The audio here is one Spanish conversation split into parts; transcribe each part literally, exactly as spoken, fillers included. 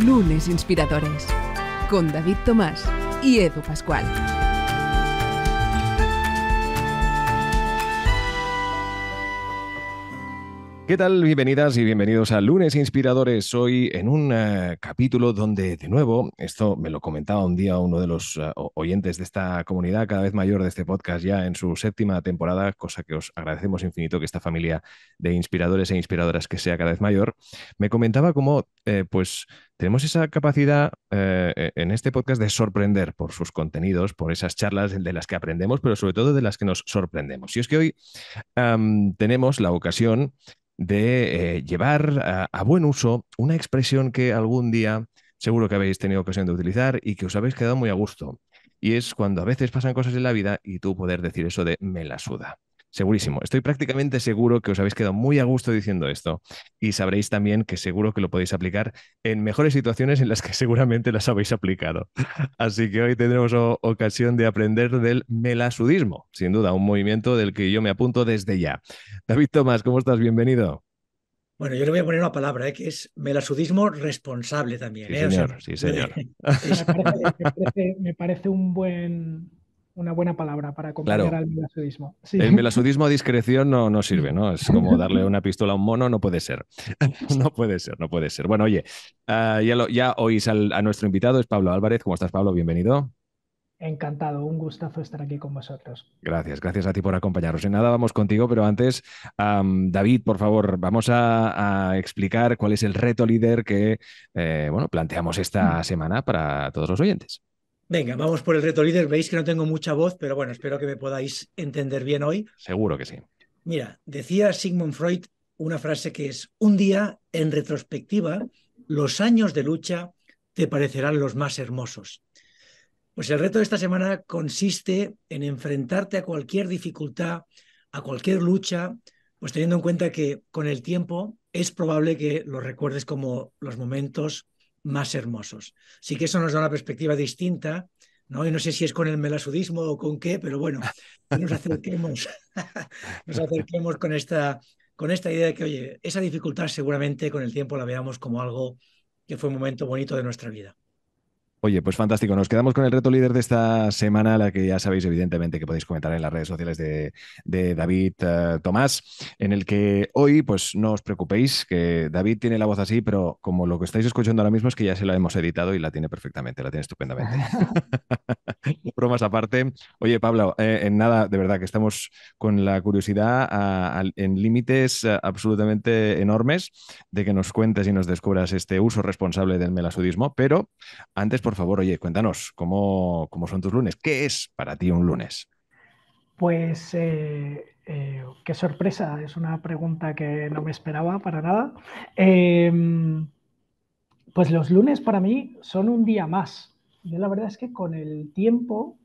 Lunes Inspiradores, con David Tomás y Edu Pascual. ¿Qué tal? Bienvenidas y bienvenidos a Lunes Inspiradores. Hoy en un uh, capítulo donde, de nuevo, esto me lo comentaba un día uno de los uh, oyentes de esta comunidad cada vez mayor de este podcast, ya en su séptima temporada, cosa que os agradecemos infinito, que esta familia de inspiradores e inspiradoras que sea cada vez mayor, me comentaba cómo eh, pues, tenemos esa capacidad eh, en este podcast de sorprender por sus contenidos, por esas charlas de las que aprendemos, pero sobre todo de las que nos sorprendemos. Y es que hoy um, tenemos la ocasión de eh, llevar a, a buen uso una expresión que algún día seguro que habéis tenido ocasión de utilizar y que os habéis quedado muy a gusto. Y es cuando a veces pasan cosas en la vida y tú poder decir eso de me la suda. Segurísimo. Estoy prácticamente seguro que os habéis quedado muy a gusto diciendo esto y sabréis también que seguro que lo podéis aplicar en mejores situaciones en las que seguramente las habéis aplicado. Así que hoy tendremos ocasión de aprender del melasudismo, sin duda, un movimiento del que yo me apunto desde ya. David Tomás, ¿cómo estás? Bienvenido. Bueno, yo le voy a poner una palabra, ¿eh? Que es melasudismo responsable también. Sí, ¿eh? señor, o sea, sí, señor. Es... Me parece, me parece, me parece un buen... Una buena palabra para acompañar claro. al melasudismo. Sí. El melasudismo a discreción no, no sirve, ¿no? Es como darle una pistola a un mono, no puede ser. No puede ser, no puede ser. Bueno, oye, uh, ya, lo, ya oís al, a nuestro invitado, es Pablo Álvarez. ¿Cómo estás, Pablo? Bienvenido. Encantado, un gustazo estar aquí con vosotros. Gracias, gracias a ti por acompañarnos. En nada vamos contigo, pero antes, um, David, por favor, vamos a, a explicar cuál es el reto líder que eh, bueno, planteamos esta semana para todos los oyentes. Venga, vamos por el reto líder. Veis que no tengo mucha voz, pero bueno, espero que me podáis entender bien hoy. Seguro que sí. Mira, decía Sigmund Freud una frase que es: un día, en retrospectiva, los años de lucha te parecerán los más hermosos. Pues el reto de esta semana consiste en enfrentarte a cualquier dificultad, a cualquier lucha, pues teniendo en cuenta que con el tiempo es probable que lo recuerdes como los momentos más hermosos. Sí que eso nos da una perspectiva distinta, ¿no? Y no sé si es con el melasudismo o con qué, pero bueno, nos acerquemos, nos acerquemos con esta, con esta idea de que, oye, esa dificultad seguramente con el tiempo la veamos como algo que fue un momento bonito de nuestra vida. Oye, pues fantástico. Nos quedamos con el reto líder de esta semana, la que ya sabéis evidentemente que podéis comentar en las redes sociales de, de David uh, Tomás, en el que hoy, pues no os preocupéis, que David tiene la voz así, pero como lo que estáis escuchando ahora mismo es que ya se la hemos editado y la tiene perfectamente, la tiene estupendamente. Bromas aparte. Oye, Pablo, eh, en nada, de verdad que estamos con la curiosidad a, a, en límites a, absolutamente enormes de que nos cuentes y nos descubras este uso responsable del melasudismo, pero antes, por Por favor, oye, cuéntanos, ¿cómo, cómo son tus lunes? ¿Qué es para ti un lunes? Pues eh, eh, qué sorpresa, es una pregunta que no me esperaba para nada. Eh, pues los lunes para mí son un día más. Yo la verdad es que con el tiempo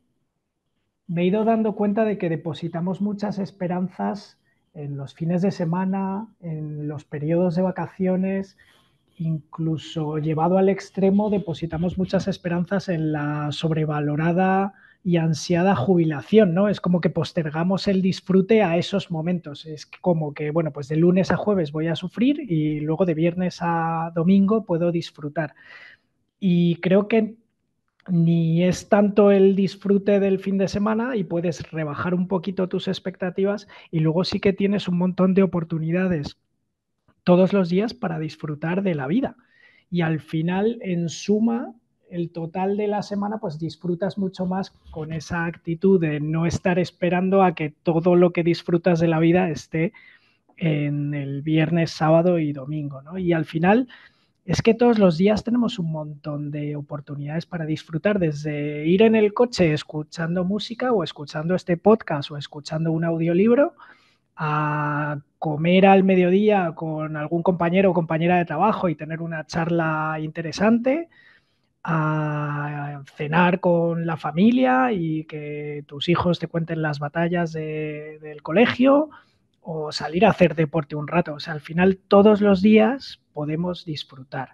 me he ido dando cuenta de que depositamos muchas esperanzas en los fines de semana, en los periodos de vacaciones. Incluso llevado al extremo, depositamos muchas esperanzas en la sobrevalorada y ansiada jubilación, ¿no? Es como que postergamos el disfrute a esos momentos. Es como que, bueno, pues de lunes a jueves voy a sufrir y luego de viernes a domingo puedo disfrutar. Y creo que ni es tanto el disfrute del fin de semana y puedes rebajar un poquito tus expectativas y luego sí que tienes un montón de oportunidades todos los días para disfrutar de la vida. Y al final, en suma, el total de la semana, pues disfrutas mucho más con esa actitud de no estar esperando a que todo lo que disfrutas de la vida esté en el viernes, sábado y domingo, ¿no? Y al final, es que todos los días tenemos un montón de oportunidades para disfrutar, desde ir en el coche escuchando música o escuchando este podcast o escuchando un audiolibro, a comer al mediodía con algún compañero o compañera de trabajo y tener una charla interesante, a cenar con la familia y que tus hijos te cuenten las batallas de, del colegio o salir a hacer deporte un rato. O sea, al final todos los días podemos disfrutar.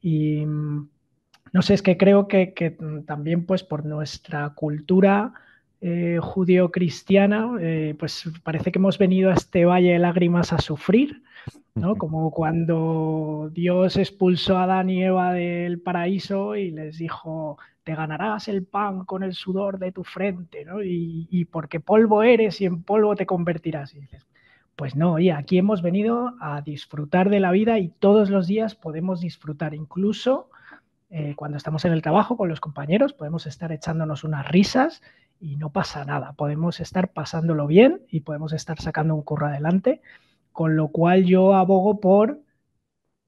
Y no sé, es que creo que, que también pues por nuestra cultura eh, judío-cristiana, eh, pues parece que hemos venido a este valle de lágrimas a sufrir, ¿no? Como cuando Dios expulsó a Adán y Eva del paraíso y les dijo, te ganarás el pan con el sudor de tu frente, ¿no? Y, y porque polvo eres y en polvo te convertirás. Y dices, pues no, y aquí hemos venido a disfrutar de la vida y todos los días podemos disfrutar, incluso eh, cuando estamos en el trabajo con los compañeros, podemos estar echándonos unas risas y no pasa nada, podemos estar pasándolo bien y podemos estar sacando un curro adelante, con lo cual yo abogo por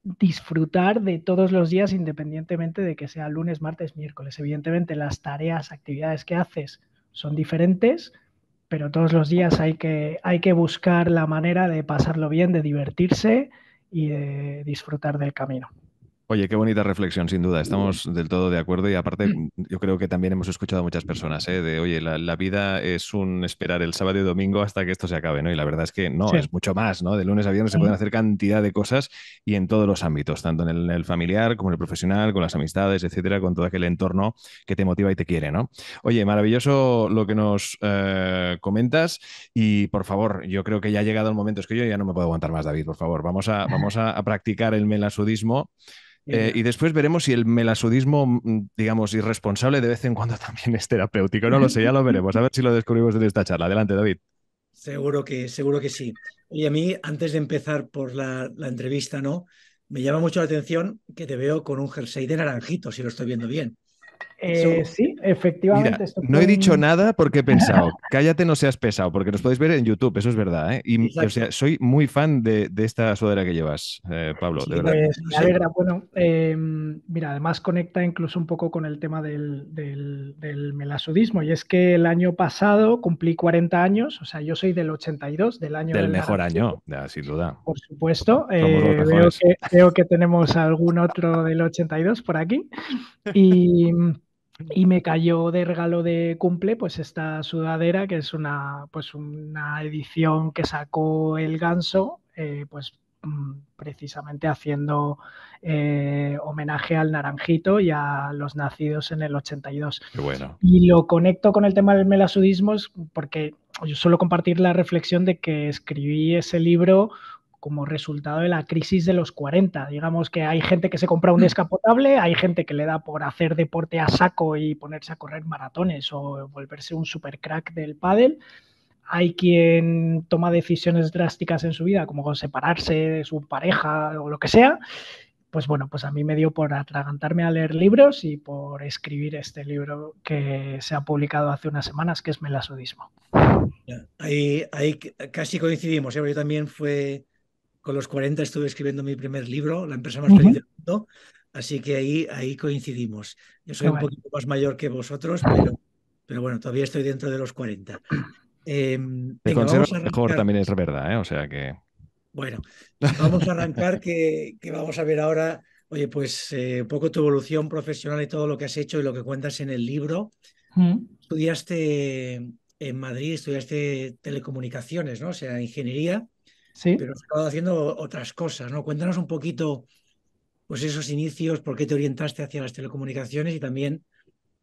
disfrutar de todos los días independientemente de que sea lunes, martes, miércoles. Evidentemente las tareas, actividades que haces son diferentes, pero todos los días hay que, hay que buscar la manera de pasarlo bien, de divertirse y de disfrutar del camino. Oye, qué bonita reflexión, sin duda. Estamos del todo de acuerdo y aparte yo creo que también hemos escuchado a muchas personas, ¿eh? De, oye, la, la vida es un esperar el sábado y domingo hasta que esto se acabe, ¿no? Y la verdad es que no, sí. Es mucho más, ¿no? De lunes a viernes sí. Se pueden hacer cantidad de cosas y en todos los ámbitos, tanto en el, en el familiar como en el profesional, con las amistades, etcétera, con todo aquel entorno que te motiva y te quiere, ¿no? Oye, maravilloso lo que nos eh, comentas y, por favor, yo creo que ya ha llegado el momento. Es que yo ya no me puedo aguantar más, David, por favor. Vamos a, vamos a, a practicar el melasudismo. Eh, y después veremos si el melasudismo, digamos, irresponsable de vez en cuando también es terapéutico. No lo sé, ya lo veremos. A ver si lo descubrimos desde esta charla. Adelante, David. Seguro que, seguro que sí. Oye, a mí, antes de empezar por la, la entrevista, ¿no? Me llama mucho la atención que te veo con un jersey de Naranjito, si lo estoy viendo bien. Eh, so, sí, efectivamente. Mira, esto fue no he un... dicho nada porque he pensado, cállate, no seas pesado, porque nos podéis ver en YouTube, eso es verdad, ¿eh? Y o sea, soy muy fan de, de esta sudadera que llevas, eh, Pablo, sí, de verdad. Pues, me alegra, bueno, eh, mira, además conecta incluso un poco con el tema del, del, del melasudismo, y es que el año pasado cumplí cuarenta años, o sea, yo soy del ochenta y dos, del año del, del mejor año, ya, sin duda. Por supuesto, eh, veo, que, veo que tenemos algún otro del ochenta y dos por aquí, y... Y me cayó de regalo de cumple pues esta sudadera, que es una, pues una edición que sacó El Ganso, eh, pues precisamente haciendo eh, homenaje al Naranjito y a los nacidos en el ochenta y dos. Qué bueno. Y lo conecto con el tema del melasudismo porque yo suelo compartir la reflexión de que escribí ese libro como resultado de la crisis de los cuarenta. Digamos que hay gente que se compra un descapotable, hay gente que le da por hacer deporte a saco y ponerse a correr maratones o volverse un supercrack del pádel. Hay quien toma decisiones drásticas en su vida, como separarse de su pareja o lo que sea. Pues bueno, pues a mí me dio por atragantarme a leer libros y por escribir este libro que se ha publicado hace unas semanas, que es Melasudismo. Ahí, ahí casi coincidimos. Yo también fue... Con los cuarenta estuve escribiendo mi primer libro, La empresa más feliz del mundo, así que ahí, ahí coincidimos. Yo soy un poquito más mayor que vosotros, pero, pero bueno, todavía estoy dentro de los cuarenta. Eh, Te conservas mejor también, es verdad, ¿eh? O sea que... Bueno, vamos a arrancar que, que vamos a ver ahora, oye, pues eh, un poco tu evolución profesional y todo lo que has hecho y lo que cuentas en el libro. ¿Mm? Estudiaste en Madrid, estudiaste telecomunicaciones, ¿no? O sea, ingeniería. Sí. Pero has acabado haciendo otras cosas, ¿no? Cuéntanos un poquito, pues, esos inicios, por qué te orientaste hacia las telecomunicaciones y también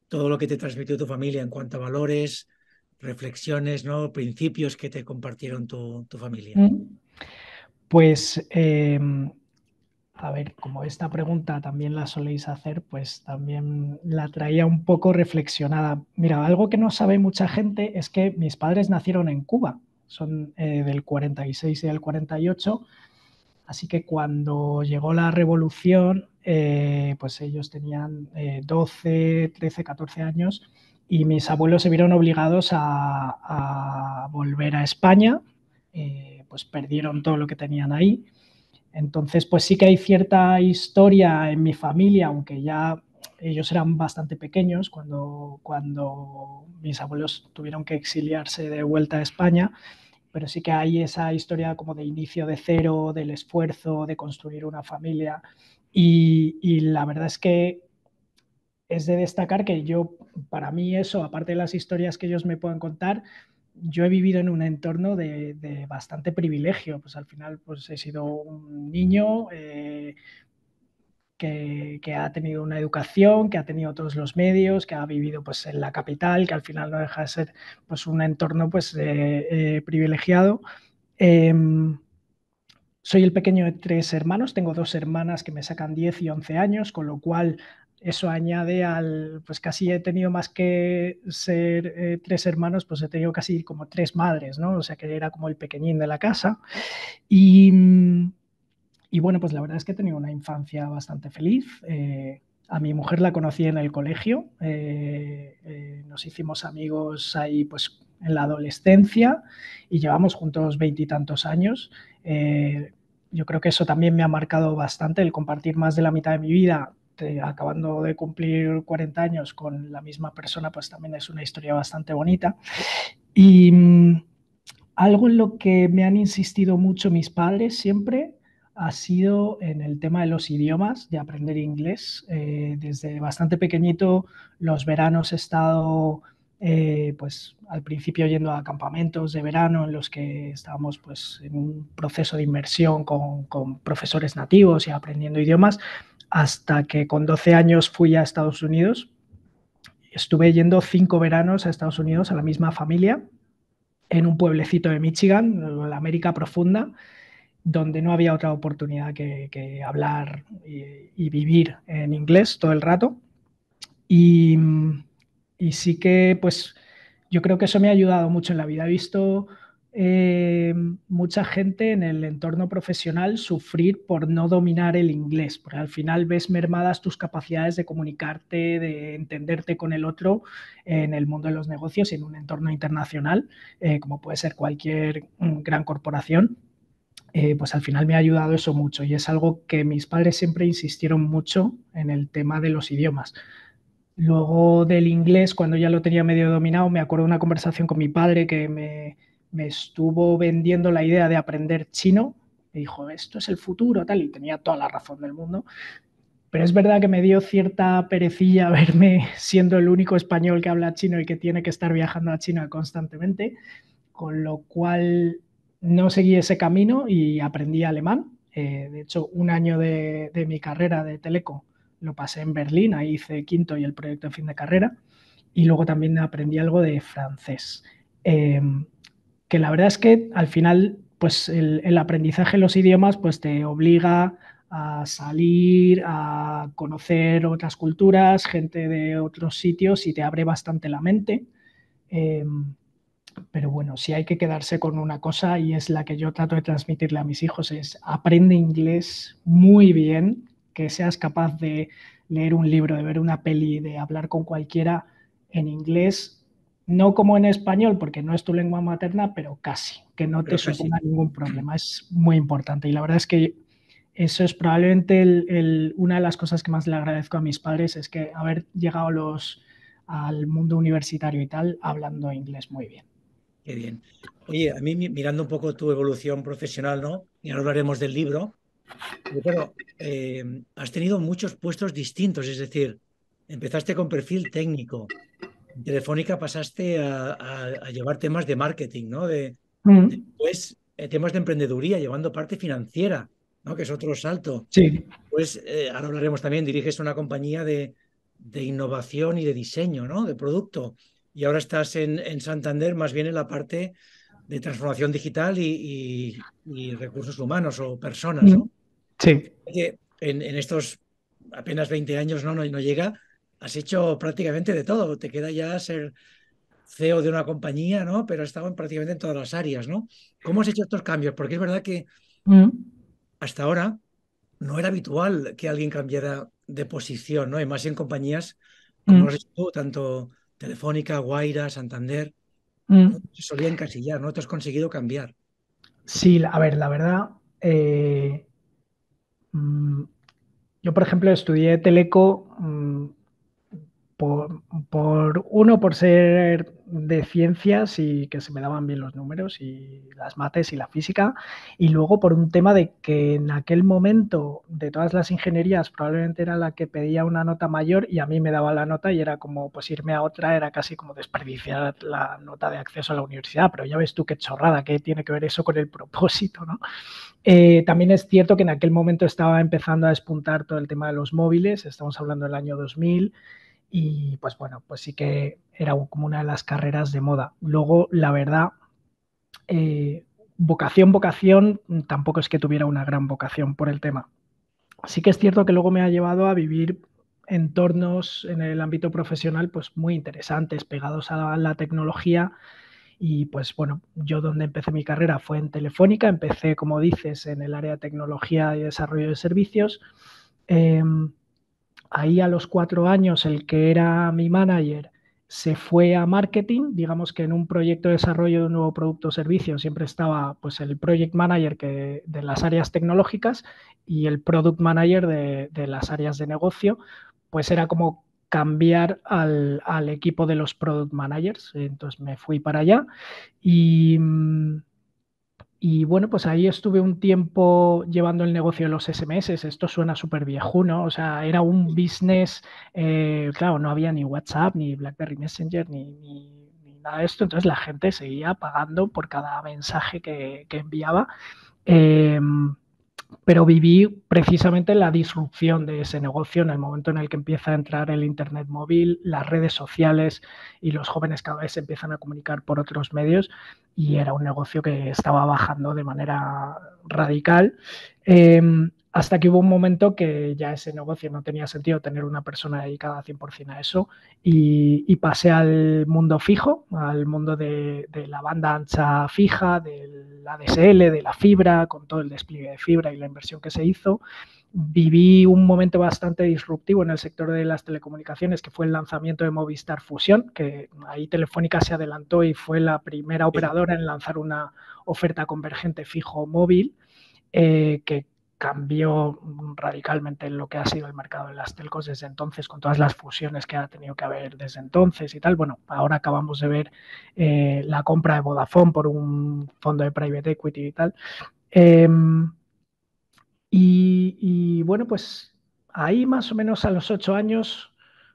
todo lo que te transmitió tu familia en cuanto a valores, reflexiones, ¿no? Principios que te compartieron tu, tu familia. Pues, eh, a ver, como esta pregunta también la soléis hacer, pues también la traía un poco reflexionada. Mira, algo que no sabe mucha gente es que mis padres nacieron en Cuba. Son eh, del cuarenta y seis y del cuarenta y ocho, así que cuando llegó la revolución, eh, pues ellos tenían eh, doce, trece, catorce años y mis abuelos se vieron obligados a, a volver a España, eh, pues perdieron todo lo que tenían ahí. Entonces, pues sí que hay cierta historia en mi familia, aunque ya ellos eran bastante pequeños cuando, cuando mis abuelos tuvieron que exiliarse de vuelta a España, pero sí que hay esa historia como de inicio de cero, del esfuerzo, de construir una familia. Y, y la verdad es que es de destacar que yo, para mí eso, aparte de las historias que ellos me puedan contar, yo he vivido en un entorno de, de bastante privilegio. Pues al final pues he sido un niño... Eh, que, que ha tenido una educación, que ha tenido todos los medios, que ha vivido pues, en la capital, que al final no deja de ser pues, un entorno pues, eh, eh, privilegiado. Eh, soy el pequeño de tres hermanos, tengo dos hermanas que me sacan diez y once años, con lo cual eso añade al, pues casi he tenido más que ser eh, tres hermanos, pues he tenido casi como tres madres, ¿no? O sea, que era como el pequeñín de la casa. Y, y bueno, pues la verdad es que he tenido una infancia bastante feliz. Eh, a mi mujer la conocí en el colegio, eh, eh, nos hicimos amigos ahí pues en la adolescencia y llevamos juntos veintitantos años. Eh, yo creo que eso también me ha marcado bastante, el compartir más de la mitad de mi vida acabando de cumplir cuarenta años con la misma persona, pues también es una historia bastante bonita. Y mmm, algo en lo que me han insistido mucho mis padres siempre ha sido en el tema de los idiomas, de aprender inglés. Eh, desde bastante pequeñito, los veranos he estado, eh, pues al principio yendo a campamentos de verano en los que estábamos pues, en un proceso de inmersión con, con profesores nativos y aprendiendo idiomas, hasta que con doce años fui a Estados Unidos. Estuve yendo cinco veranos a Estados Unidos, a la misma familia, en un pueblecito de Michigan, la América profunda, donde no había otra oportunidad que, que hablar y, y vivir en inglés todo el rato. Y, y sí que, pues, yo creo que eso me ha ayudado mucho en la vida. He visto Eh, mucha gente en el entorno profesional sufrir por no dominar el inglés, porque al final ves mermadas tus capacidades de comunicarte, de entenderte con el otro en el mundo de los negocios y en un entorno internacional, eh, como puede ser cualquier gran corporación. Eh, pues al final me ha ayudado eso mucho y es algo que mis padres siempre insistieron mucho en el tema de los idiomas. Luego del inglés, cuando ya lo tenía medio dominado, me acuerdo de una conversación con mi padre que me... me estuvo vendiendo la idea de aprender chino, me dijo, esto es el futuro, tal, y tenía toda la razón del mundo, pero es verdad que me dio cierta perecilla verme siendo el único español que habla chino y que tiene que estar viajando a China constantemente, con lo cual no seguí ese camino y aprendí alemán. Eh, de hecho, un año de, de mi carrera de Teleco lo pasé en Berlín, ahí hice quinto y el proyecto de fin de carrera, y luego también aprendí algo de francés. Eh, que la verdad es que al final pues el, el aprendizaje de los idiomas pues te obliga a salir, a conocer otras culturas, gente de otros sitios y te abre bastante la mente. Eh, pero bueno, si hay que quedarse con una cosa y es la que yo trato de transmitirle a mis hijos es aprende inglés muy bien, que seas capaz de leer un libro, de ver una peli, de hablar con cualquiera en inglés. No como en español, porque no es tu lengua materna, pero casi, que no te suponga ningún problema. Es muy importante y la verdad es que eso es probablemente el, el, una de las cosas que más le agradezco a mis padres, es que haber llegado los, al mundo universitario y tal, hablando inglés muy bien. Qué bien. Oye, a mí mirando un poco tu evolución profesional, ¿no? Y ahora hablaremos del libro, pero claro, eh, has tenido muchos puestos distintos, es decir, empezaste con perfil técnico, Telefónica pasaste a, a, a llevar temas de marketing, ¿no? De, uh-huh. Después, eh, temas de emprendeduría, llevando parte financiera, ¿no? Que es otro salto. Sí. Pues eh, ahora hablaremos también, diriges una compañía de, de innovación y de diseño, ¿no? De producto. Y ahora estás en, en Santander, más bien en la parte de transformación digital y, y, y recursos humanos o personas, ¿no? Sí. En, en estos apenas veinte años, ¿no? No, no llega... Has hecho prácticamente de todo. Te queda ya ser C E O de una compañía, ¿no? Pero has estado prácticamente en todas las áreas, ¿no? ¿Cómo has hecho estos cambios? Porque es verdad que hasta ahora no era habitual que alguien cambiara de posición, ¿no? Y más en compañías como has hecho tú, tanto Telefónica, Guaira, Santander, ¿no? Se solía encasillar, ¿no? Te has conseguido cambiar. Sí, a ver, la verdad... Eh, yo, por ejemplo, estudié Teleco... Por, por por uno, por ser de ciencias y que se me daban bien los números y las mates y la física, y luego por un tema de que en aquel momento de todas las ingenierías probablemente era la que pedía una nota mayor y a mí me daba la nota y era como, pues irme a otra era casi como desperdiciar la nota de acceso a la universidad, pero ya ves tú qué chorrada, qué tiene que ver eso con el propósito, ¿no? Eh, también es cierto que en aquel momento estaba empezando a despuntar todo el tema de los móviles, estamos hablando del año dos mil. Y pues bueno, pues sí que era como una de las carreras de moda. Luego, la verdad, eh, vocación, vocación, tampoco es que tuviera una gran vocación por el tema. Sí que es cierto que luego me ha llevado a vivir entornos en el ámbito profesional pues muy interesantes, pegados a la tecnología. Y pues bueno, yo donde empecé mi carrera fue en Telefónica, empecé, como dices, en el área de tecnología y desarrollo de servicios. Eh, Ahí a los cuatro años el que era mi manager se fue a marketing, digamos que en un proyecto de desarrollo de un nuevo producto o servicio siempre estaba pues el project manager que, de las áreas tecnológicas y el product manager de, de las áreas de negocio, pues era como cambiar al, al equipo de los product managers, entonces me fui para allá y... Y bueno, pues ahí estuve un tiempo llevando el negocio de los S M S. Esto suena súper viejuno, o sea, era un business, eh, claro, no había ni WhatsApp, ni BlackBerry Messenger, ni, ni, ni nada de esto. Entonces la gente seguía pagando por cada mensaje que, que enviaba. Eh, pero viví precisamente la disrupción de ese negocio en el momento en el que empieza a entrar el internet móvil, las redes sociales y los jóvenes cada vez se empiezan a comunicar por otros medios y era un negocio que estaba bajando de manera radical eh, hasta que hubo un momento que ya ese negocio no tenía sentido tener una persona dedicada cien por ciento a eso y, y pasé al mundo fijo, al mundo de, de la banda ancha fija, del A D S L, de la fibra, con todo el despliegue de fibra y la inversión que se hizo. Viví un momento bastante disruptivo en el sector de las telecomunicaciones, que fue el lanzamiento de Movistar Fusión, que ahí Telefónica se adelantó y fue la primera operadora en lanzar una oferta convergente fijo-móvil, eh, que cambió radicalmente lo que ha sido el mercado de las telcos desde entonces, con todas las fusiones que ha tenido que haber desde entonces y tal. Bueno, ahora acabamos de ver eh, la compra de Vodafone por un fondo de private equity y tal. Eh, y, y bueno, pues ahí más o menos a los ocho años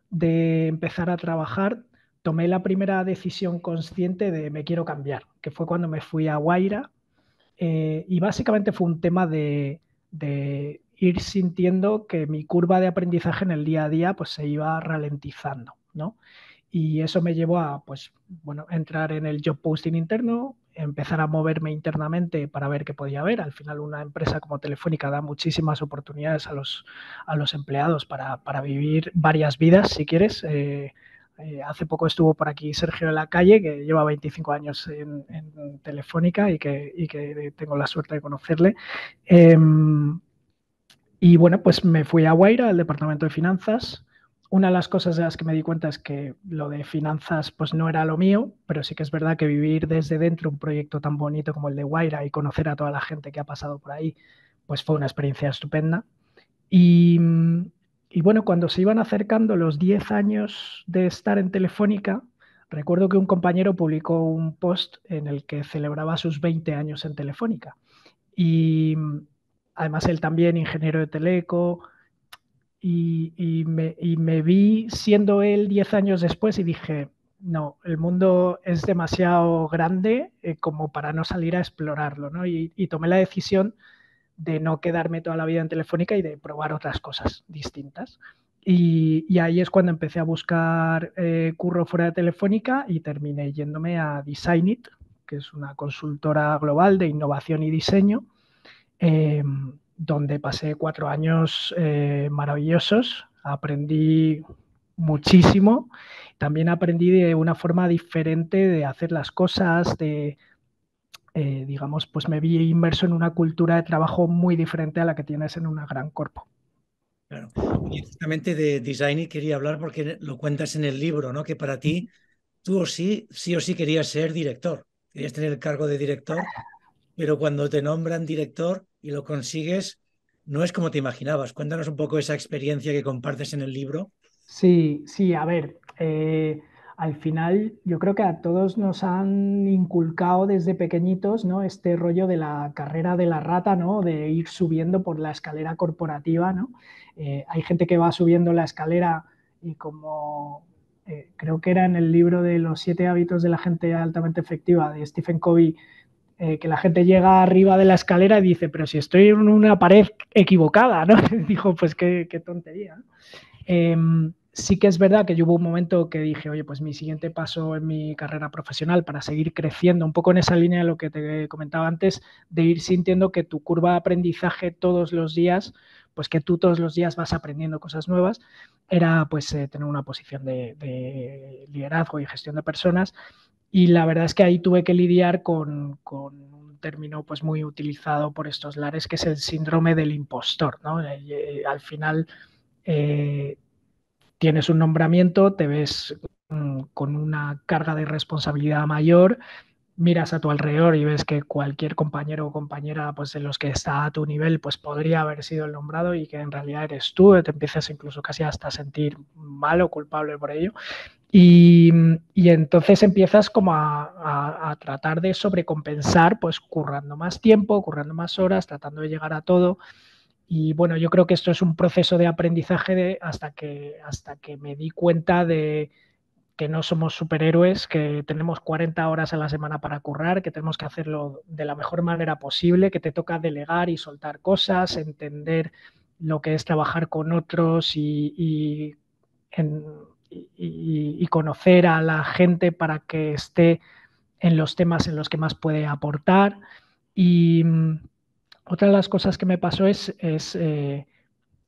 de empezar a trabajar, tomé la primera decisión consciente de me quiero cambiar, que fue cuando me fui a Guaira. Eh, y básicamente fue un tema de... de ir sintiendo que mi curva de aprendizaje en el día a día pues se iba ralentizando, ¿no? Y eso me llevó a, pues, bueno, entrar en el job posting interno, empezar a moverme internamente para ver qué podía haber. Al final una empresa como Telefónica da muchísimas oportunidades a los, a los empleados para, para vivir varias vidas, si quieres. Eh, Eh, hace poco estuvo por aquí Sergio de la Calle, que lleva veinticinco años en, en Telefónica y que, y que tengo la suerte de conocerle. Eh, y bueno, pues me fui a Guaira, al departamento de finanzas. Una de las cosas de las que me di cuenta es que lo de finanzas pues no era lo mío, pero sí que es verdad que vivir desde dentro un proyecto tan bonito como el de Guaira y conocer a toda la gente que ha pasado por ahí, pues fue una experiencia estupenda. Y... Y bueno, cuando se iban acercando los diez años de estar en Telefónica, recuerdo que un compañero publicó un post en el que celebraba sus veinte años en Telefónica. Y además él también, ingeniero de teleco, y, y, me, y me vi siendo él diez años después y dije, no, el mundo es demasiado grande eh, como para no salir a explorarlo, ¿no? Y, y tomé la decisión de no quedarme toda la vida en Telefónica y de probar otras cosas distintas. Y, y ahí es cuando empecé a buscar eh, curro fuera de Telefónica y terminé yéndome a Designit, que es una consultora global de innovación y diseño, eh, donde pasé cuatro años eh, maravillosos, aprendí muchísimo, también aprendí de una forma diferente de hacer las cosas, de... Eh, digamos, pues me vi inmerso en una cultura de trabajo muy diferente a la que tienes en una gran corpo. Claro. Y exactamente de Designit quería hablar porque lo cuentas en el libro, ¿no? Que para ti, tú o sí, sí o sí querías ser director, querías tener el cargo de director, pero cuando te nombran director y lo consigues, no es como te imaginabas. Cuéntanos un poco esa experiencia que compartes en el libro. Sí, sí, a ver, eh, al final yo creo que a todos nos han inculcado desde pequeñitos, ¿no?, este rollo de la carrera de la rata, ¿no?, de ir subiendo por la escalera corporativa, ¿no? Eh, hay gente que va subiendo la escalera y como eh, creo que era en el libro de los siete hábitos de la gente altamente efectiva de Stephen Covey, Eh, que la gente llega arriba de la escalera y dice, pero si estoy en una pared equivocada, ¿no? Dijo, pues qué, qué tontería. Eh, sí que es verdad que yo hubo un momento que dije, oye, pues mi siguiente paso en mi carrera profesional para seguir creciendo, un poco en esa línea de lo que te comentaba antes, de ir sintiendo que tu curva de aprendizaje todos los días, pues que tú todos los días vas aprendiendo cosas nuevas, era pues eh, tener una posición de, de liderazgo y gestión de personas. Y la verdad es que ahí tuve que lidiar con, con un término pues muy utilizado por estos lares, que es el síndrome del impostor, ¿no? Al final eh, tienes un nombramiento, te ves con una carga de responsabilidad mayor, miras a tu alrededor y ves que cualquier compañero o compañera pues, de los que está a tu nivel pues, podría haber sido el nombrado y que en realidad eres tú, te empiezas incluso casi hasta a sentir mal o culpable por ello. Y, y entonces empiezas como a, a, a tratar de sobrecompensar, pues currando más tiempo, currando más horas, tratando de llegar a todo. Y bueno, yo creo que esto es un proceso de aprendizaje de, hasta que, hasta que me di cuenta de que no somos superhéroes, que tenemos cuarenta horas a la semana para currar, que tenemos que hacerlo de la mejor manera posible, que te toca delegar y soltar cosas, entender lo que es trabajar con otros y... y en, Y, y conocer a la gente para que esté en los temas en los que más puede aportar. Y otra de las cosas que me pasó es, es eh,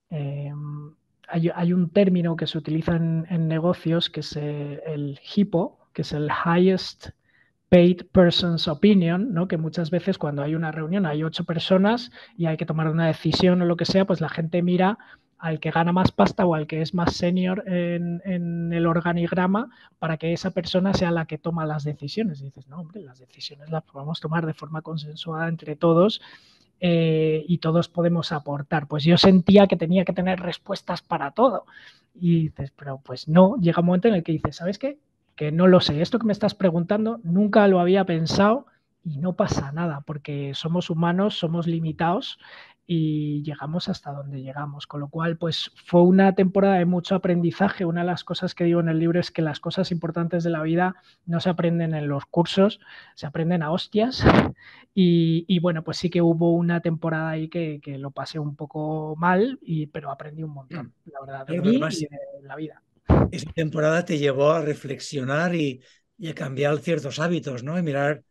eh, hay, hay un término que se utiliza en, en negocios que es eh, el HIPO, que es el Highest Paid Person's Opinion, ¿no? Que muchas veces cuando hay una reunión hay ocho personas y hay que tomar una decisión o lo que sea, pues la gente mira al que gana más pasta o al que es más senior en, en el organigrama para que esa persona sea la que toma las decisiones. Y dices, no, hombre, las decisiones las podemos tomar de forma consensuada entre todos eh, y todos podemos aportar. Pues yo sentía que tenía que tener respuestas para todo. Y dices, pero pues no. Llega un momento en el que dices, ¿sabes qué? Que no lo sé. Esto que me estás preguntando nunca lo había pensado y no pasa nada porque somos humanos, somos limitados y llegamos hasta donde llegamos, con lo cual pues fue una temporada de mucho aprendizaje. Una de las cosas que digo en el libro es que las cosas importantes de la vida no se aprenden en los cursos, se aprenden a hostias y, y bueno, pues sí que hubo una temporada ahí que, que lo pasé un poco mal, y, pero aprendí un montón, la verdad, de mí y de la vida. Esa temporada te llevó a reflexionar y, y a cambiar ciertos hábitos, ¿no? Y mirar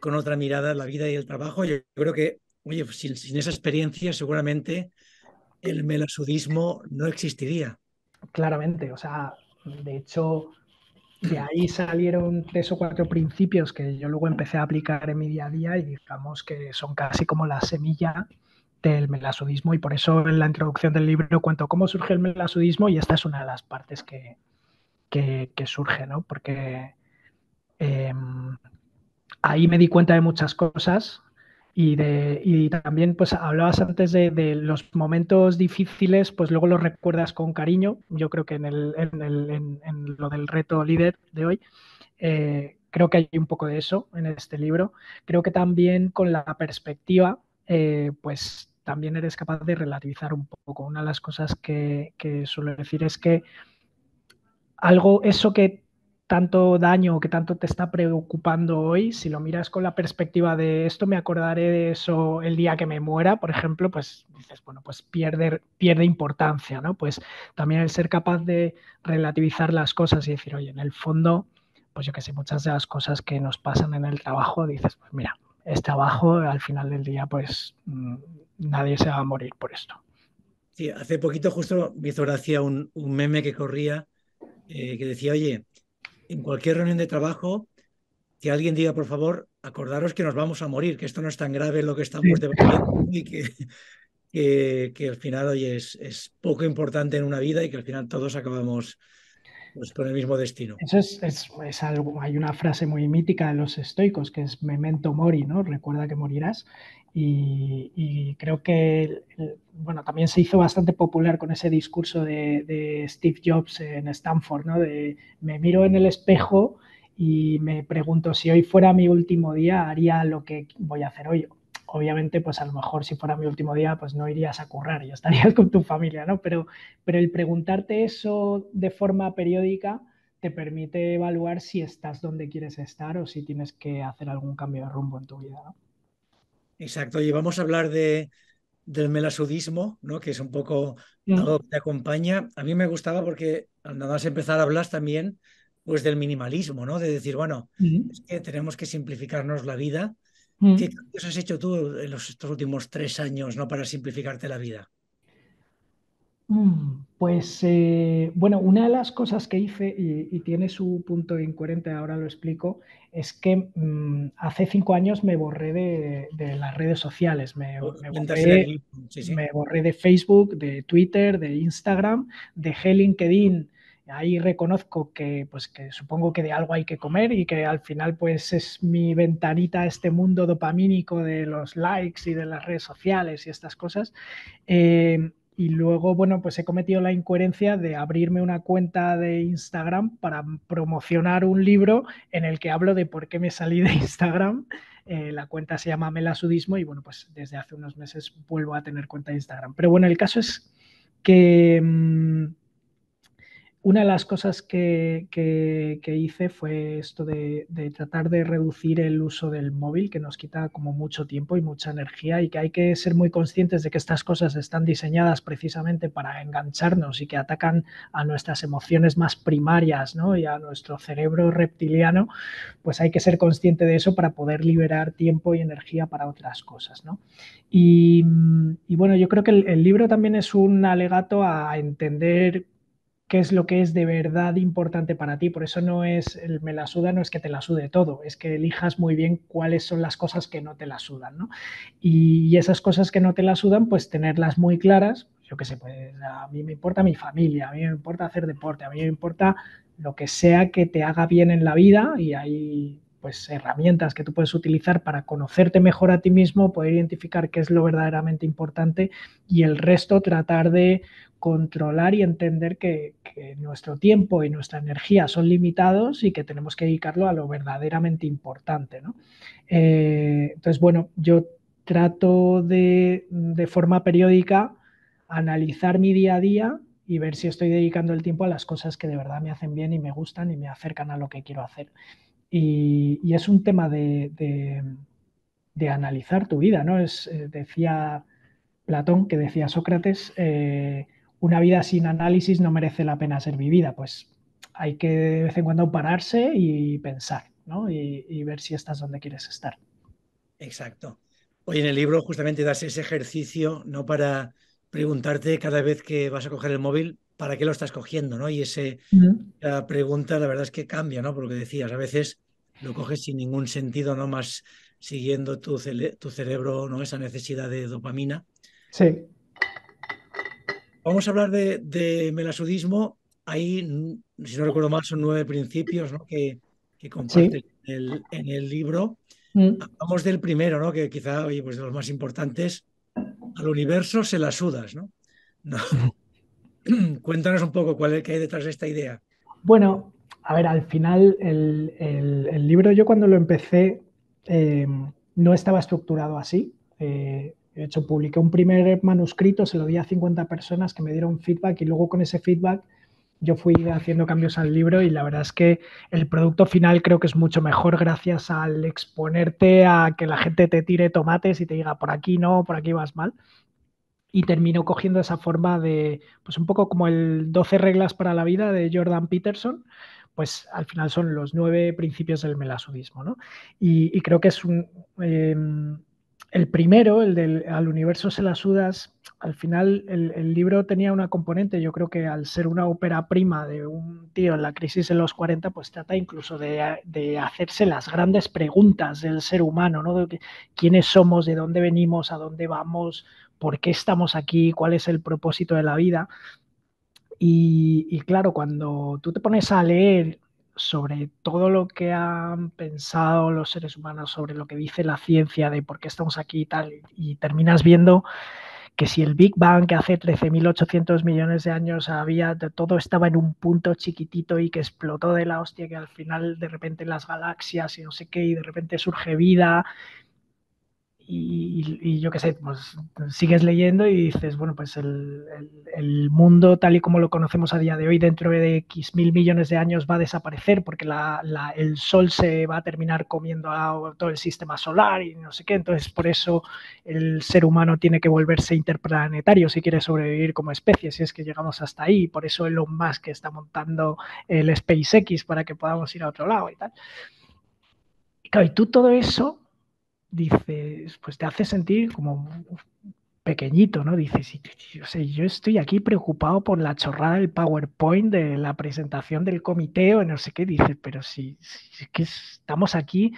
con otra mirada la vida y el trabajo. Yo creo que Oye, pues sin, sin esa experiencia seguramente el melasudismo no existiría. Claramente, o sea, de hecho, de ahí salieron tres o cuatro principios que yo luego empecé a aplicar en mi día a día y digamos que son casi como la semilla del melasudismo, y por eso en la introducción del libro cuento cómo surge el melasudismo, y esta es una de las partes que, que, que surge, ¿no? Porque eh, ahí me di cuenta de muchas cosas. Y, de, y también pues hablabas antes de, de los momentos difíciles, pues luego los recuerdas con cariño. Yo creo que en, el, en, el, en, en lo del reto líder de hoy, eh, creo que hay un poco de eso en este libro. Creo que también con la perspectiva, eh, pues también eres capaz de relativizar un poco. Una de las cosas que, que suelo decir es que algo, eso que tanto daño, que tanto te está preocupando hoy, si lo miras con la perspectiva de esto, me acordaré de eso el día que me muera, por ejemplo, pues dices, bueno, pues pierde, pierde importancia, ¿no? Pues también el ser capaz de relativizar las cosas y decir, oye, en el fondo, pues yo que sé, muchas de las cosas que nos pasan en el trabajo, dices, pues mira, es trabajo, al final del día, pues mmm, nadie se va a morir por esto. Sí, hace poquito justo me hizo gracia un, un meme que corría, eh, que decía, oye, en cualquier reunión de trabajo, que alguien diga, por favor, acordaros que nos vamos a morir, que esto no es tan grave lo que estamos debatiendo y que, que, que al final, oye, es, es poco importante en una vida y que al final todos acabamos pues por el mismo destino. Eso es, es, es algo, hay una frase muy mítica de los estoicos que es memento mori, ¿no? Recuerda que morirás. Y, y creo que, bueno, también se hizo bastante popular con ese discurso de, de Steve Jobs en Stanford, ¿no? De me miro en el espejo y me pregunto si hoy fuera mi último día, haría lo que voy a hacer hoy. Obviamente, pues a lo mejor si fuera mi último día, pues no irías a currar y estarías con tu familia, ¿no? Pero, pero el preguntarte eso de forma periódica te permite evaluar si estás donde quieres estar o si tienes que hacer algún cambio de rumbo en tu vida, ¿no? Exacto, y vamos a hablar de, del melasudismo, ¿no? Que es un poco algo que te acompaña. A mí me gustaba porque al nada más empezar a hablar también pues, del minimalismo, ¿no? De decir, bueno, uh-huh. es que tenemos que simplificarnos la vida. Uh-huh. ¿Qué cambios has hecho tú en los, estos últimos tres años, ¿no? Para simplificarte la vida? Pues, eh, bueno, una de las cosas que hice, y, y tiene su punto incoherente, ahora lo explico, es que mm, hace cinco años me borré de, de las redes sociales. Me, me, borré, sí, sí. me borré de Facebook, de Twitter, de Instagram, dejé LinkedIn. Ahí reconozco que, pues, que supongo que de algo hay que comer y que al final pues, es mi ventanita a este mundo dopamínico de los likes y de las redes sociales y estas cosas. Eh, Y luego, bueno, pues he cometido la incoherencia de abrirme una cuenta de Instagram para promocionar un libro en el que hablo de por qué me salí de Instagram. Eh, la cuenta se llama Melasudismo y, bueno, pues desde hace unos meses vuelvo a tener cuenta de Instagram. Pero, bueno, el caso es que mmm, una de las cosas que, que, que hice fue esto de, de tratar de reducir el uso del móvil, que nos quita como mucho tiempo y mucha energía y que hay que ser muy conscientes de que estas cosas están diseñadas precisamente para engancharnos y que atacan a nuestras emociones más primarias, ¿no? Y a nuestro cerebro reptiliano, pues hay que ser consciente de eso para poder liberar tiempo y energía para otras cosas, ¿no? Y, y bueno, yo creo que el, el libro también es un alegato a entender qué es lo que es de verdad importante para ti. Por eso no es el me la suda, no es que te la sude todo, es que elijas muy bien cuáles son las cosas que no te la sudan, ¿no? Y esas cosas que no te la sudan, pues tenerlas muy claras. Yo qué sé, pues a mí me importa mi familia, a mí me importa hacer deporte, a mí me importa lo que sea que te haga bien en la vida y hay pues herramientas que tú puedes utilizar para conocerte mejor a ti mismo, poder identificar qué es lo verdaderamente importante y el resto tratar de controlar y entender que, que nuestro tiempo y nuestra energía son limitados y que tenemos que dedicarlo a lo verdaderamente importante, ¿no? Eh, entonces, bueno, yo trato de, de forma periódica analizar mi día a día y ver si estoy dedicando el tiempo a las cosas que de verdad me hacen bien y me gustan y me acercan a lo que quiero hacer. Y, y es un tema de, de, de analizar tu vida, ¿no? Es, eh, decía Platón, que decía Sócrates, eh, una vida sin análisis no merece la pena ser vivida. Pues hay que de vez en cuando pararse y pensar, ¿no? Y, y ver si estás donde quieres estar. Exacto. Hoy en el libro justamente das ese ejercicio, ¿no? Para preguntarte cada vez que vas a coger el móvil, ¿para qué lo estás cogiendo, ¿no? Y ese, uh-huh. la pregunta, la verdad es que cambia, ¿no? Por lo que decías, a veces lo coges sin ningún sentido, ¿no? Más siguiendo tu, cele- tu cerebro, ¿no? Esa necesidad de dopamina. Sí. Vamos a hablar de, de melasudismo. Ahí, si no recuerdo mal, son nueve principios, ¿no? que, que comparten sí. en, el, en el libro. Mm. Hablamos del primero, ¿no? Que quizá, oye, pues de los más importantes, al universo se la sudas, ¿no? no. Cuéntanos un poco cuál es, qué hay detrás de esta idea. Bueno, a ver, al final el, el, el libro yo cuando lo empecé eh, no estaba estructurado así. Eh, De hecho, publiqué un primer manuscrito, se lo di a cincuenta personas que me dieron feedback y luego con ese feedback yo fui haciendo cambios al libro y la verdad es que el producto final creo que es mucho mejor gracias al exponerte a que la gente te tire tomates y te diga por aquí no, por aquí vas mal. Y terminó cogiendo esa forma de, pues un poco como el doce reglas para la vida de Jordan Peterson, pues al final son los nueve principios del melasudismo, ¿no? Y, y creo que es un... Eh, El primero, el del al universo se la sudas, al final el, el libro tenía una componente, yo creo que al ser una ópera prima de un tío en la crisis de los cuarenta, pues trata incluso de, de hacerse las grandes preguntas del ser humano, ¿no? De quiénes somos, de dónde venimos, a dónde vamos, por qué estamos aquí, cuál es el propósito de la vida. Y, y claro, cuando tú te pones a leer sobre todo lo que han pensado los seres humanos, sobre lo que dice la ciencia de por qué estamos aquí y tal, y terminas viendo que si el Big Bang, que hace trece mil ochocientos millones de años había, todo estaba en un punto chiquitito y que explotó de la hostia, que al final de repente las galaxias y no sé qué, y de repente surge vida, y, y, y yo qué sé, pues sigues leyendo y dices, bueno, pues el, el, el mundo tal y como lo conocemos a día de hoy dentro de X mil millones de años va a desaparecer porque la, la, el Sol se va a terminar comiendo a todo el sistema solar y no sé qué, entonces por eso el ser humano tiene que volverse interplanetario si quiere sobrevivir como especie, si es que llegamos hasta ahí, por eso Elon Musk está montando el SpaceX para que podamos ir a otro lado y tal. Y claro, y tú todo eso... dices, pues te hace sentir como pequeñito, ¿no? Dices, o sea, yo estoy aquí preocupado por la chorrada del PowerPoint, de la presentación del comité o no sé qué, dices, pero si, si es que estamos aquí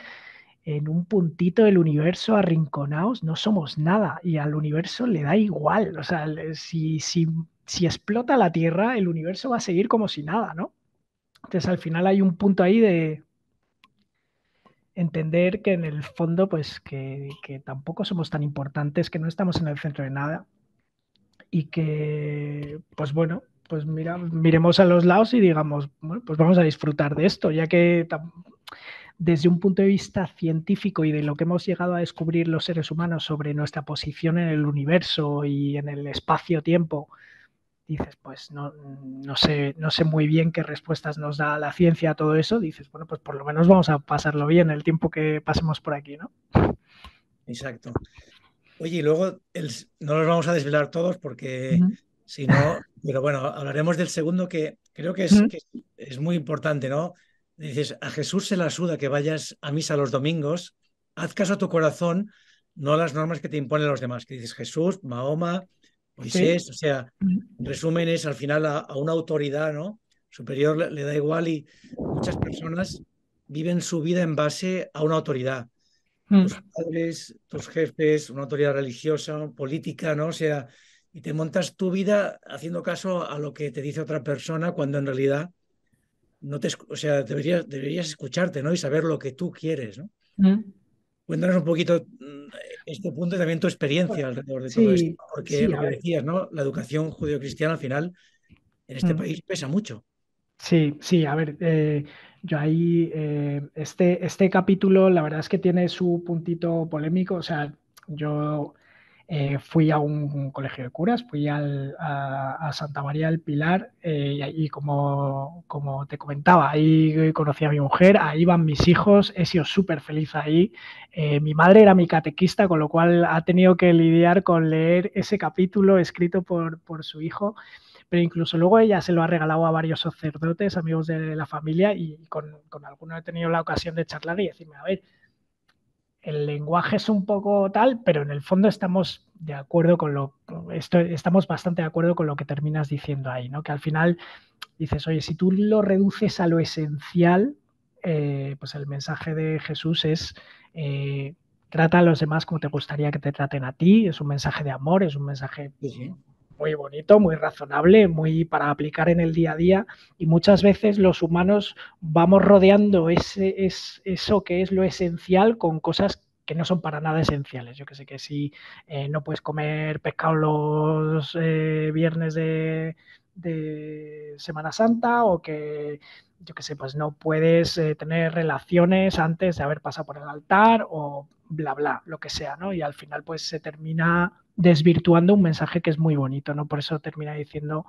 en un puntito del universo arrinconados, no somos nada y al universo le da igual, o sea, si, si, si explota la Tierra, el universo va a seguir como si nada, ¿no? Entonces al final hay un punto ahí de... entender que en el fondo pues que, que tampoco somos tan importantes, que no estamos en el centro de nada y que pues bueno, pues mira, miremos a los lados y digamos, bueno, pues vamos a disfrutar de esto, ya que desde un punto de vista científico y de lo que hemos llegado a descubrir los seres humanos sobre nuestra posición en el universo y en el espacio-tiempo, dices, pues no, no sé, no sé muy bien qué respuestas nos da la ciencia a todo eso, dices, bueno, pues por lo menos vamos a pasarlo bien el tiempo que pasemos por aquí, ¿no? Exacto. Oye, y luego el, no los vamos a desvelar todos porque uh-huh. si no, pero bueno, hablaremos del segundo que creo que es, uh-huh. que es muy importante, ¿no? Dices, a Jesús se la suda que vayas a misa los domingos, haz caso a tu corazón, no a las normas que te imponen los demás, que dices Jesús, Mahoma... Moisés, sí. O sea, en resumen es al final a, a una autoridad, ¿no? Superior le, le da igual y muchas personas viven su vida en base a una autoridad. Mm. Tus padres, tus jefes, una autoridad religiosa, política, ¿no? O sea, y te montas tu vida haciendo caso a lo que te dice otra persona cuando en realidad no te, o sea, deberías, deberías escucharte, ¿no? Y saber lo que tú quieres, ¿no? Mm. Cuéntanos un poquito este punto y también tu experiencia alrededor de sí, todo esto, porque sí, lo que decías, ¿no? La educación judeocristiana al final en este mm. país pesa mucho. Sí, sí, a ver, eh, yo ahí, eh, este, este capítulo la verdad es que tiene su puntito polémico, o sea, yo eh, fui a un, un colegio de curas, fui al, a, a Santa María del Pilar eh, y ahí, como, como te comentaba, ahí conocí a mi mujer, ahí van mis hijos, he sido súper feliz ahí. Eh, mi madre era mi catequista, con lo cual ha tenido que lidiar con leer ese capítulo escrito por, por su hijo, pero incluso luego ella se lo ha regalado a varios sacerdotes, amigos de la familia, y con, con alguno he tenido la ocasión de charlar y decirme, a ver, el lenguaje es un poco tal, pero en el fondo estamos de acuerdo con lo, esto, estamos bastante de acuerdo con lo que terminas diciendo ahí, ¿no? Que al final dices, oye, si tú lo reduces a lo esencial, eh, pues el mensaje de Jesús es eh, trata a los demás como te gustaría que te traten a ti, es un mensaje de amor, es un mensaje sí. muy bonito, muy razonable, muy para aplicar en el día a día, y muchas veces los humanos vamos rodeando ese, es, eso que es lo esencial con cosas que no son para nada esenciales. Yo que sé que si eh, no puedes comer pescado los eh, viernes de, de Semana Santa, o que yo que sé, pues no puedes eh, tener relaciones antes de haber pasado por el altar o bla, bla, lo que sea, ¿no? Y al final pues se termina desvirtuando un mensaje que es muy bonito, ¿no? Por eso termina diciendo,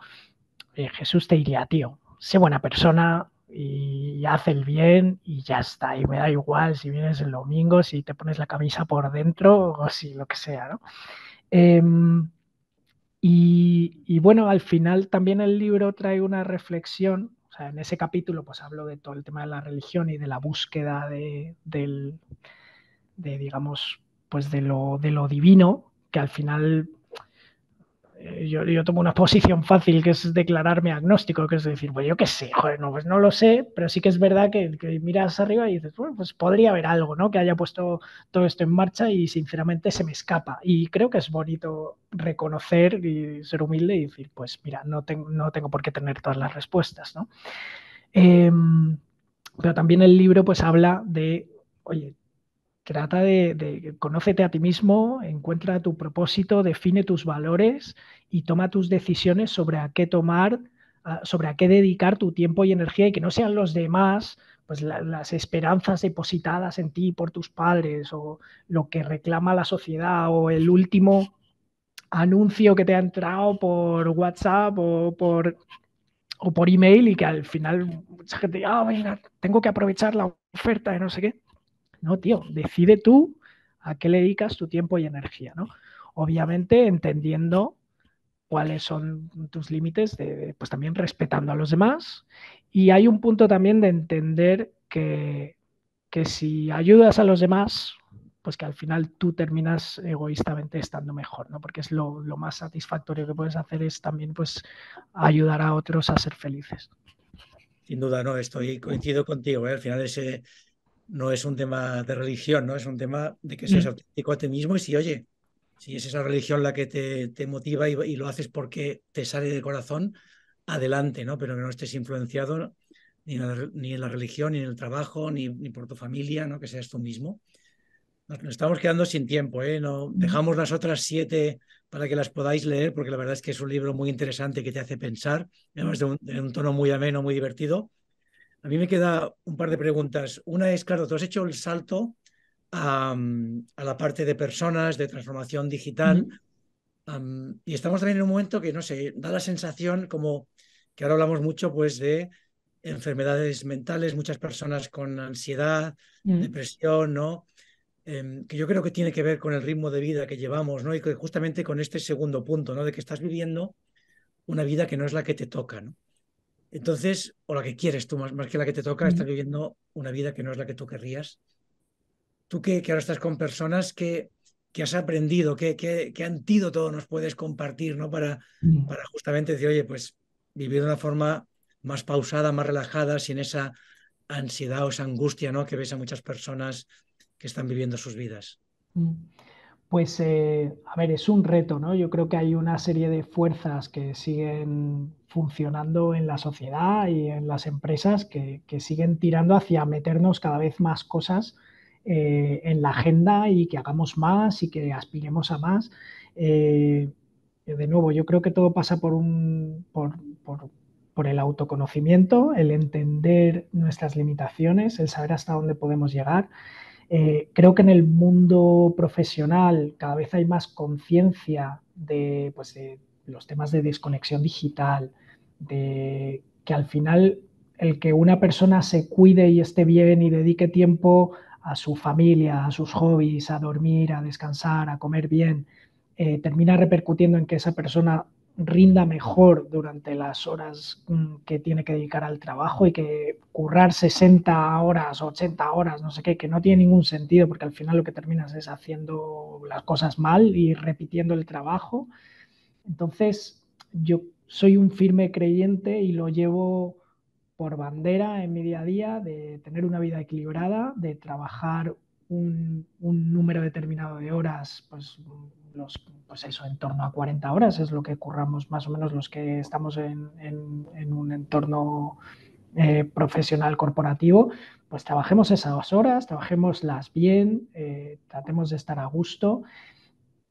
eh, Jesús te diría, tío, sé buena persona y haz el bien y ya está, y me da igual si vienes el domingo, si te pones la camisa por dentro o si lo que sea, ¿no? Eh, y, y bueno, al final también el libro trae una reflexión, o sea, en ese capítulo pues hablo de todo el tema de la religión y de la búsqueda de, del, de digamos, pues de lo, de lo divino, que al final Yo, yo tomo una posición fácil, que es declararme agnóstico, que es decir, pues yo qué sé, joder, no, pues no lo sé, pero sí que es verdad que, que miras arriba y dices, bueno, pues podría haber algo, ¿no?, que haya puesto todo esto en marcha y sinceramente se me escapa. Y creo que es bonito reconocer y ser humilde y decir, pues mira, no tengo, no tengo por qué tener todas las respuestas, ¿no? Eh, pero también el libro pues habla de, oye, trata de, de, conócete a ti mismo, encuentra tu propósito, define tus valores y toma tus decisiones sobre a qué tomar, sobre a qué dedicar tu tiempo y energía, y que no sean los demás, pues la, las esperanzas depositadas en ti por tus padres o lo que reclama la sociedad o el último anuncio que te ha entrado por WhatsApp o por... o por email, y que al final mucha gente dice, ah, venga, tengo que aprovechar la oferta de no sé qué. No, tío, decide tú a qué le dedicas tu tiempo y energía, ¿no? Obviamente entendiendo cuáles son tus límites, de, pues también respetando a los demás. Y hay un punto también de entender que, que si ayudas a los demás, pues que al final tú terminas egoístamente estando mejor, ¿no? Porque es lo, lo más satisfactorio que puedes hacer, es también pues ayudar a otros a ser felices. Sin duda, no, estoy coincido contigo, ¿eh? Al final ese no es un tema de religión, ¿no? Es un tema de que seas mm. auténtico a ti mismo, y si, oye, si es esa religión la que te, te motiva y, y lo haces porque te sale del corazón, adelante, ¿no? Pero que no estés influenciado ni en la, ni en la religión, ni en el trabajo, ni, ni por tu familia, ¿no? Que seas tú mismo. Nos estamos quedando sin tiempo, ¿eh? No, dejamos las otras siete para que las podáis leer, porque la verdad es que es un libro muy interesante que te hace pensar, además de un, de un tono muy ameno, muy divertido. A mí me queda un par de preguntas. Una es, claro, tú has hecho el salto um, a la parte de personas, de transformación digital, um, y estamos también en un momento que, no sé, da la sensación como que ahora hablamos mucho pues de enfermedades mentales, muchas personas con ansiedad, mm. depresión, ¿no? Eh, que yo creo que tiene que ver con el ritmo de vida que llevamos, ¿no? Y que justamente con este segundo punto, ¿no? De que estás viviendo una vida que no es la que te toca, ¿no? Entonces, o la que quieres tú, más, más que la que te toca, estás viviendo una vida que no es la que tú querrías. Tú que, que ahora estás con personas que, que has aprendido, que, que, que antídoto nos puedes compartir, ¿no? Para, para justamente decir, oye, pues vivir de una forma más pausada, más relajada, sin esa ansiedad o esa angustia, ¿no? Que ves a muchas personas que están viviendo sus vidas. Pues, eh, a ver, es un reto, ¿no? Yo creo que hay una serie de fuerzas que siguen funcionando en la sociedad y en las empresas que, que siguen tirando hacia meternos cada vez más cosas eh, en la agenda y que hagamos más y que aspiremos a más. Eh, de nuevo, yo creo que todo pasa por un... Por, por, por el autoconocimiento, el entender nuestras limitaciones, el saber hasta dónde podemos llegar. Eh, creo que en el mundo profesional cada vez hay más conciencia de, pues, de los temas de desconexión digital, de que al final el que una persona se cuide y esté bien y dedique tiempo a su familia, a sus hobbies, a dormir, a descansar, a comer bien, eh, termina repercutiendo en que esa persona rinda mejor durante las horas que tiene que dedicar al trabajo, y que currar sesenta horas, ochenta horas, no sé qué, que no tiene ningún sentido, porque al final lo que terminas es haciendo las cosas mal y repitiendo el trabajo. Entonces, yo soy un firme creyente y lo llevo por bandera en mi día a día, de tener una vida equilibrada, de trabajar un, un número determinado de horas, pues... Los, pues eso, en torno a cuarenta horas es lo que curramos más o menos los que estamos en, en, en un entorno eh, profesional corporativo, pues trabajemos esas horas, trabajémoslas bien, eh, tratemos de estar a gusto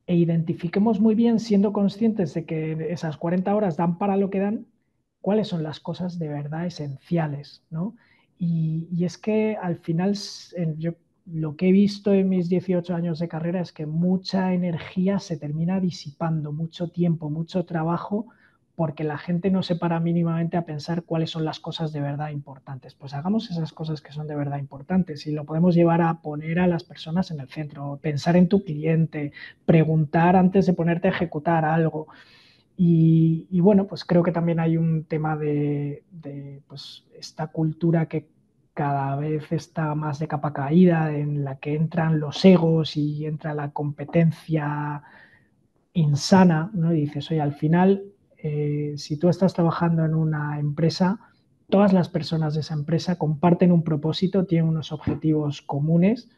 e identifiquemos muy bien, siendo conscientes de que esas cuarenta horas dan para lo que dan, cuáles son las cosas de verdad esenciales, ¿no? Y, y es que al final, eh, yo lo que he visto en mis dieciocho años de carrera es que mucha energía se termina disipando, mucho tiempo, mucho trabajo, porque la gente no se para mínimamente a pensar cuáles son las cosas de verdad importantes. Pues hagamos esas cosas que son de verdad importantes, y lo podemos llevar a poner a las personas en el centro, pensar en tu cliente, preguntar antes de ponerte a ejecutar algo. Y, y bueno, pues creo que también hay un tema de, de pues esta cultura que cada vez está más de capa caída, en la que entran los egos y entra la competencia insana, ¿no? Y dices, oye, al final, eh, si tú estás trabajando en una empresa, todas las personas de esa empresa comparten un propósito, tienen unos objetivos comunes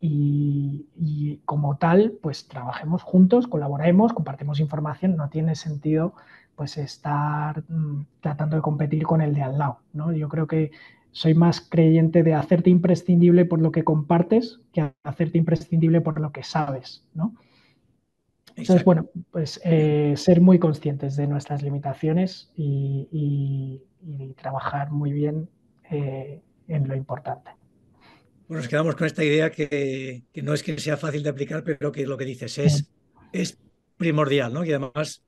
y, y como tal, pues trabajemos juntos, colaboremos, compartimos información. No tiene sentido, pues, estar mmm, tratando de competir con el de al lado, ¿no? Yo creo que soy más creyente de hacerte imprescindible por lo que compartes que hacerte imprescindible por lo que sabes, ¿no? Entonces, bueno, pues eh, ser muy conscientes de nuestras limitaciones y, y, y trabajar muy bien eh, en lo importante. Bueno, nos quedamos con esta idea que, que no es que sea fácil de aplicar, pero que lo que dices es, es primordial, ¿no? Y además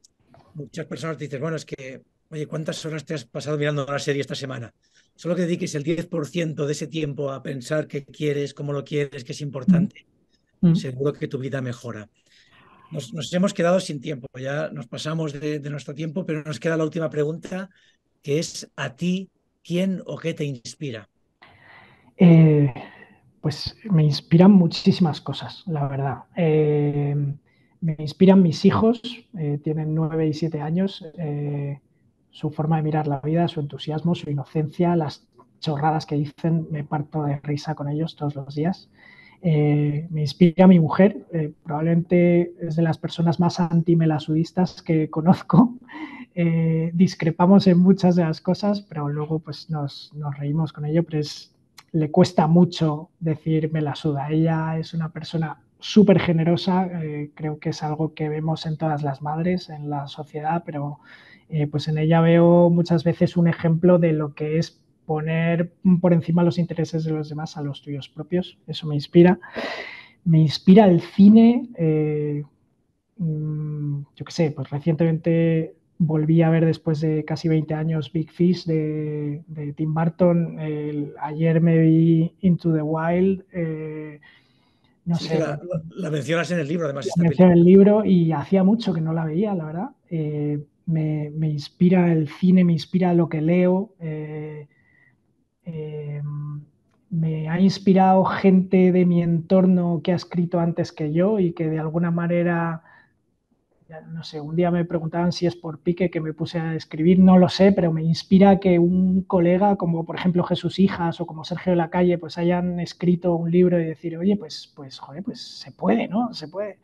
muchas personas te dicen, bueno, es que, oye, ¿cuántas horas te has pasado mirando una serie esta semana? Solo que dediques el diez por ciento de ese tiempo a pensar qué quieres, cómo lo quieres, qué es importante. Mm. Seguro que tu vida mejora. Nos, nos hemos quedado sin tiempo, ya nos pasamos de, de nuestro tiempo, pero nos queda la última pregunta, que es a ti, ¿quién o qué te inspira? Eh, pues me inspiran muchísimas cosas, la verdad. Eh, me inspiran mis hijos, eh, tienen nueve y siete años, eh, su forma de mirar la vida, su entusiasmo, su inocencia, las chorradas que dicen, me parto de risa con ellos todos los días. Eh, me inspira mi mujer, eh, probablemente es de las personas más antimelasudistas que conozco. Eh, discrepamos en muchas de las cosas, pero luego pues nos, nos reímos con ello, pero es, le cuesta mucho decir melasuda. Ella es una persona súper generosa, eh, creo que es algo que vemos en todas las madres, en la sociedad, pero eh, pues en ella veo muchas veces un ejemplo de lo que es poner por encima los intereses de los demás a los tuyos propios. Eso me inspira. Me inspira el cine. Eh, yo qué sé, pues recientemente volví a ver, después de casi veinte años, Big Fish de, de Tim Burton. El, ayer me vi Into the Wild. Eh, no sí, sé. La, la, la mencionas en el libro, además. La mencioné en el libro y hacía mucho que no la veía, la verdad. Eh, me, me inspira el cine, me inspira lo que leo. Eh, Eh, me ha inspirado gente de mi entorno que ha escrito antes que yo y que de alguna manera, no sé, un día me preguntaban si es por pique que me puse a escribir, no lo sé, pero me inspira que un colega como por ejemplo Jesús Hijas o como Sergio de la Calle pues hayan escrito un libro y decir, oye, pues, pues, joder, pues se puede, ¿no? Se puede.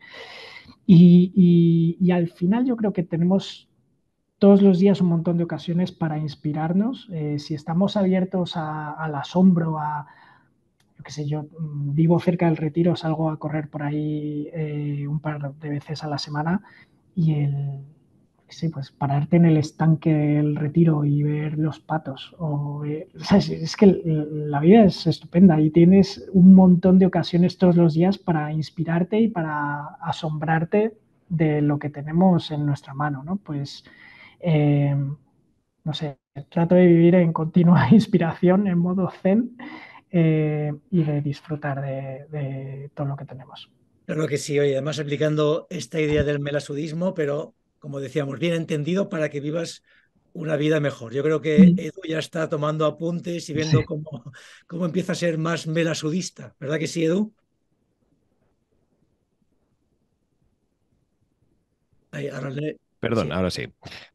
Y, y, y al final yo creo que tenemos todos los días un montón de ocasiones para inspirarnos. Eh, si estamos abiertos a, al asombro, a, yo qué sé, yo vivo cerca del Retiro, salgo a correr por ahí eh, un par de veces a la semana y el, sí, pues pararte en el estanque del Retiro y ver los patos. O, eh, o sea, es, es que la vida es estupenda y tienes un montón de ocasiones todos los días para inspirarte y para asombrarte de lo que tenemos en nuestra mano, ¿no? Pues Eh, no sé, trato de vivir en continua inspiración, en modo zen, eh, y de disfrutar de, de todo lo que tenemos. Claro que sí, oye, además aplicando esta idea del melasudismo, pero como decíamos, bien entendido para que vivas una vida mejor. Yo creo que Edu ya está tomando apuntes y viendo sí. cómo, cómo empieza a ser más melasudista, ¿verdad que sí, Edu? Ahí, ahora le... Perdón, sí. Ahora sí.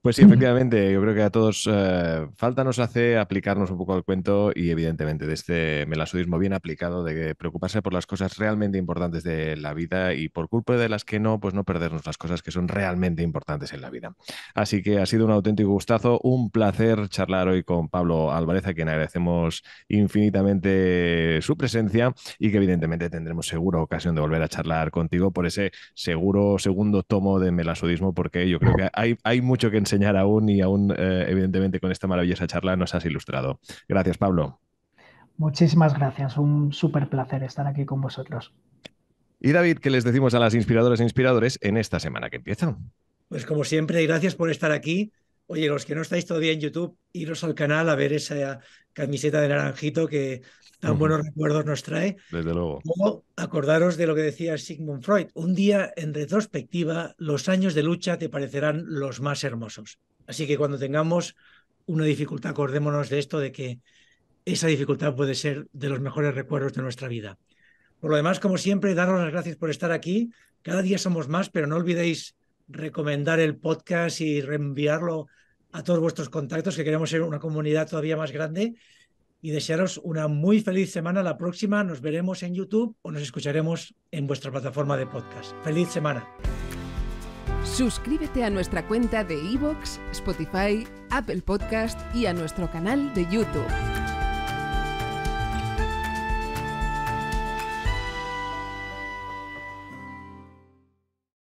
Pues sí, efectivamente, yo creo que a todos eh, falta nos hace aplicarnos un poco al cuento y evidentemente de este melasudismo bien aplicado de preocuparse por las cosas realmente importantes de la vida y por culpa de las que no, pues no perdernos las cosas que son realmente importantes en la vida. Así que ha sido un auténtico gustazo, un placer charlar hoy con Pablo Álvarez, a quien agradecemos infinitamente su presencia y que evidentemente tendremos seguro ocasión de volver a charlar contigo por ese seguro segundo tomo de melasudismo, porque yo creo que hay, hay mucho que enseñar aún y aún, eh, evidentemente, con esta maravillosa charla nos has ilustrado. Gracias, Pablo. Muchísimas gracias. Un súper placer estar aquí con vosotros. Y David, ¿qué les decimos a las inspiradoras e inspiradores en esta semana que empieza? Pues como siempre, gracias por estar aquí. Oye, los que no estáis todavía en YouTube, iros al canal a ver esa camiseta de Naranjito que tan buenos recuerdos nos trae. Desde luego. Luego, acordaros de lo que decía Sigmund Freud. Un día, en retrospectiva, los años de lucha te parecerán los más hermosos. Así que cuando tengamos una dificultad, acordémonos de esto, de que esa dificultad puede ser de los mejores recuerdos de nuestra vida. Por lo demás, como siempre, daros las gracias por estar aquí. Cada día somos más, pero no olvidéis recomendar el podcast y reenviarlo a todos vuestros contactos, que queremos ser una comunidad todavía más grande, y desearos una muy feliz semana. La próxima nos veremos en YouTube o nos escucharemos en vuestra plataforma de podcast. ¡Feliz semana! Suscríbete a nuestra cuenta de iVoox, Spotify, Apple Podcasts y a nuestro canal de YouTube.